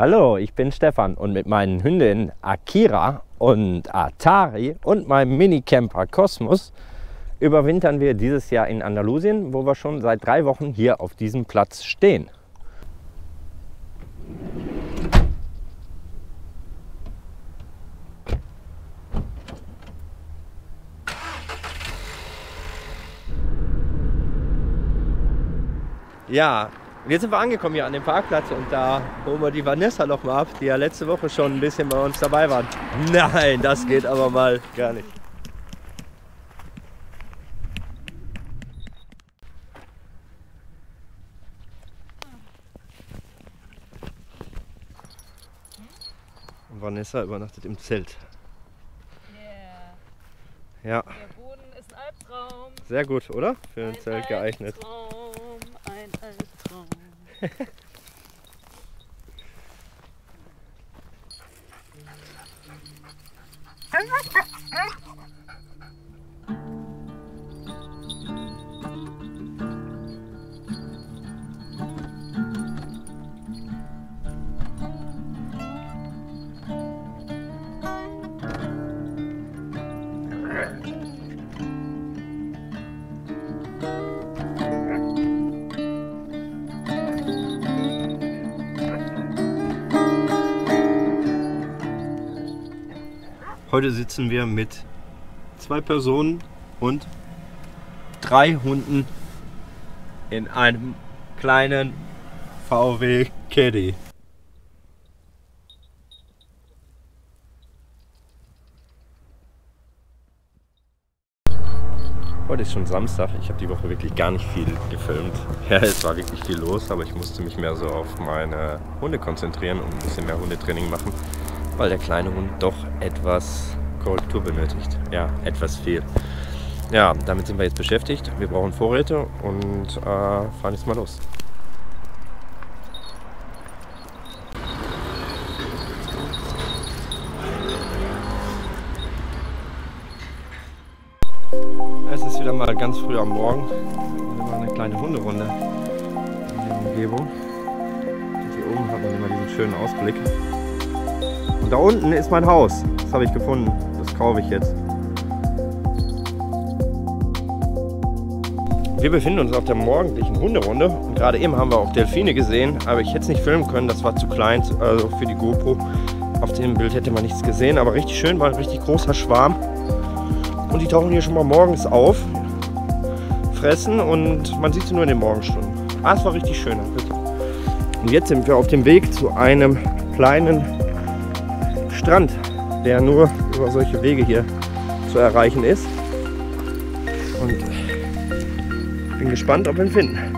Hallo, ich bin Stefan und mit meinen Hündinnen Akira und Atari und meinem Minicamper Kosmos überwintern wir dieses Jahr in Andalusien, wo wir schon seit 3 Wochen hier auf diesem Platz stehen. Ja, jetzt sind wir angekommen hier an dem Parkplatz und da holen wir die Vanessa noch mal ab, die ja letzte Woche schon ein bisschen bei uns dabei war. Nein, das geht aber mal gar nicht. Und Vanessa übernachtet im Zelt. Yeah. Ja. Der Boden ist ein Albtraum. Sehr gut, oder? Für ein Zelt geeignet. Heute sitzen wir mit 2 Personen und 3 Hunden in einem kleinen VW-Caddy. Heute ist schon Samstag, ich habe die Woche wirklich gar nicht viel gefilmt. Ja, es war wirklich viel los, aber ich musste mich mehr so auf meine Hunde konzentrieren und ein bisschen mehr Hundetraining machen, weil der kleine Hund doch etwas Korrektur benötigt. Ja, etwas viel. Ja, damit sind wir jetzt beschäftigt. Wir brauchen Vorräte und fahren jetzt mal los. Es ist wieder mal ganz früh am Morgen. Wir machen eine kleine Hunderunde in der Umgebung. Hier oben hat man immer diesen schönen Ausblick. Da unten ist mein Haus. Das habe ich gefunden. Das kaufe ich jetzt. Wir befinden uns auf der morgendlichen Hunderunde und gerade eben haben wir auch Delfine gesehen, aber ich hätte es nicht filmen können, das war zu klein, also für die GoPro. Auf dem Bild hätte man nichts gesehen, aber richtig schön, war ein richtig großer Schwarm. Und die tauchen hier schon mal morgens auf, fressen und man sieht sie nur in den Morgenstunden. Ah, es war richtig schön. Und jetzt sind wir auf dem Weg zu einem kleinen Strand, der nur über solche Wege hier zu erreichen ist. Und ich bin gespannt, ob wir ihn finden.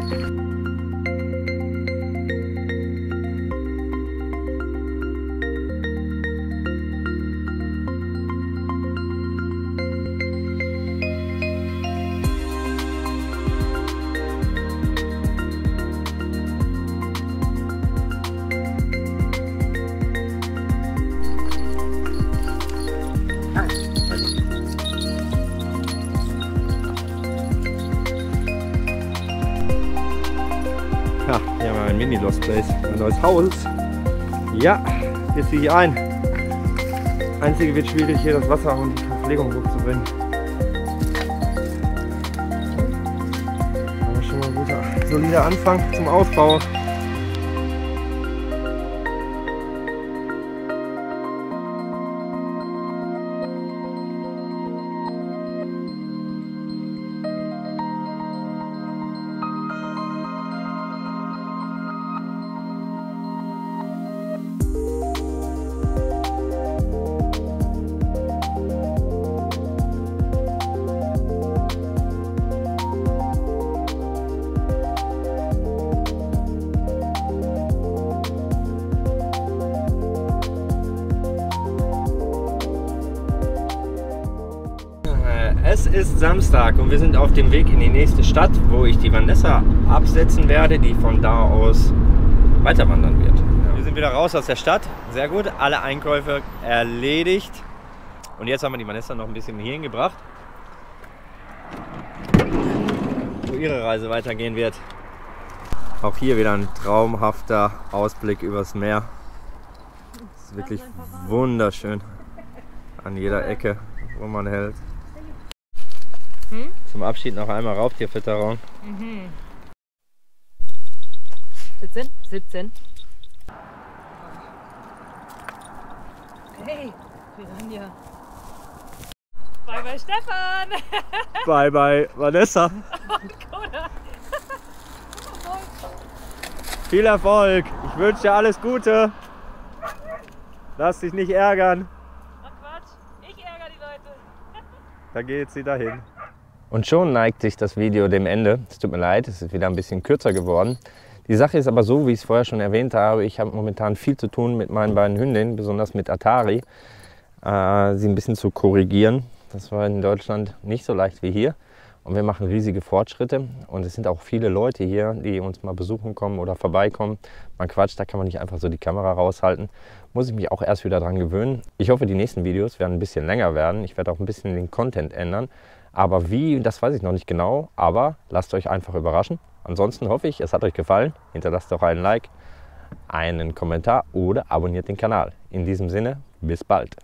Ja, hier haben wir ein Mini-Lost Place, ein neues Haus. Ja, jetzt ziehe ich ein. Einzige wird schwierig, hier das Wasser und die Verpflegung hochzubringen. Aber schon mal ein guter, solider Anfang zum Ausbau. Es ist Samstag und wir sind auf dem Weg in die nächste Stadt, wo ich die Vanessa absetzen werde, die von da aus weiterwandern wird. Ja. Wir sind wieder raus aus der Stadt, sehr gut, alle Einkäufe erledigt. Und jetzt haben wir die Vanessa noch ein bisschen hierhin gebracht, wo ihre Reise weitergehen wird. Auch hier wieder ein traumhafter Ausblick übers Meer. ist wirklich wunderschön. An jeder Ecke, wo man hält. Hm? Zum Abschied noch einmal Raubtierfütterung. Mhm. 17? 17. Hey, Piranha. Bye bye Stefan. Bye bye Vanessa. Viel Erfolg. Ich wünsche dir alles Gute. Lass dich nicht ärgern. Ach Quatsch, ich ärgere die Leute. Da geht sie dahin. Und schon neigt sich das Video dem Ende. Es tut mir leid, es ist wieder ein bisschen kürzer geworden. Die Sache ist aber so, wie ich es vorher schon erwähnt habe, ich habe momentan viel zu tun mit meinen beiden Hündinnen, besonders mit Atari, sie ein bisschen zu korrigieren. Das war in Deutschland nicht so leicht wie hier und wir machen riesige Fortschritte und es sind auch viele Leute hier, die uns mal besuchen kommen oder vorbeikommen. Man quatscht, da kann man nicht einfach so die Kamera raushalten. Muss ich mich auch erst wieder dran gewöhnen. Ich hoffe, die nächsten Videos werden ein bisschen länger werden. Ich werde auch ein bisschen den Content ändern. Aber wie, das weiß ich noch nicht genau, aber lasst euch einfach überraschen. Ansonsten hoffe ich, es hat euch gefallen. Hinterlasst doch einen Like, einen Kommentar oder abonniert den Kanal. In diesem Sinne, bis bald.